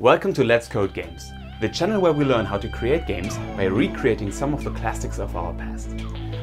Welcome to Let's Code Games, the channel where we learn how to create games by recreating some of the classics of our past.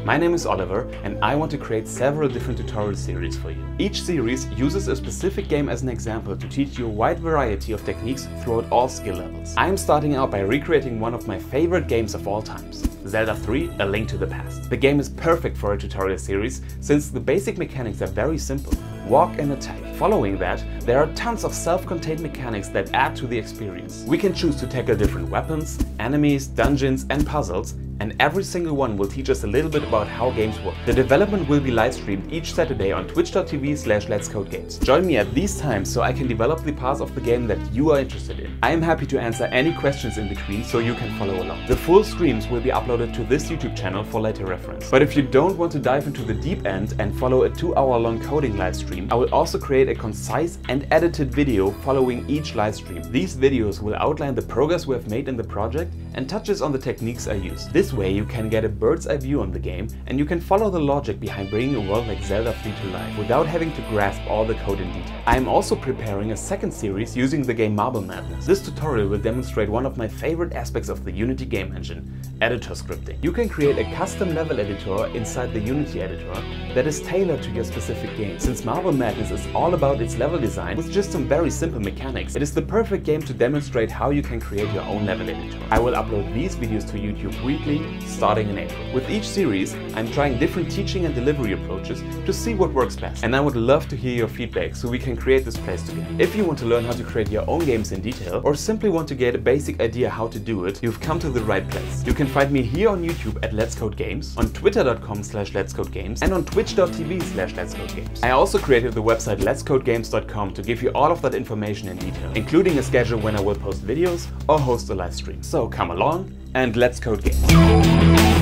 My name is Oliver and I want to create several different tutorial series for you. Each series uses a specific game as an example to teach you a wide variety of techniques throughout all skill levels. I am starting out by recreating one of my favorite games of all times, Zelda 3: A Link to the Past. The game is perfect for a tutorial series since the basic mechanics are very simple. Walk and attack. Following that, there are tons of self-contained mechanics that add to the experience. We can choose to tackle different weapons, enemies, dungeons and puzzles, and every single one will teach us a little bit about how games work. The development will be live streamed each Saturday on Twitch.tv/letscodegames. Join me at these times so I can develop the parts of the game that you are interested in. I am happy to answer any questions in between so you can follow along. The full streams will be uploaded to this YouTube channel for later reference. But if you don't want to dive into the deep end and follow a 2-hour-long coding live stream, I will also create a concise and edited video following each live stream. These videos will outline the progress we have made in the project and touches on the techniques I use. This way you can get a bird's eye view on the game and you can follow the logic behind bringing a world like Zelda 3 to life without having to grasp all the code in detail. I am also preparing a second series using the game Marble Madness. This tutorial will demonstrate one of my favorite aspects of the Unity game engine, editor scripting. You can create a custom level editor inside the Unity editor that is tailored to your specific game. Since Marble Madness is all about its level design with just some very simple mechanics, it is the perfect game to demonstrate how you can create your own level editor. I will upload these videos to YouTube weekly starting in April. With each series, I'm trying different teaching and delivery approaches to see what works best. And I would love to hear your feedback so we can create this place together. If you want to learn how to create your own games in detail or simply want to get a basic idea how to do it, you've come to the right place. You can find me here on YouTube at Let's Code Games, on twitter.com/letscodegames and on twitch.tv/letscodegames. I also created the website letscodegames.com to give you all of that information in detail, including a schedule when I will post videos or host a live stream. So come along and let's code games.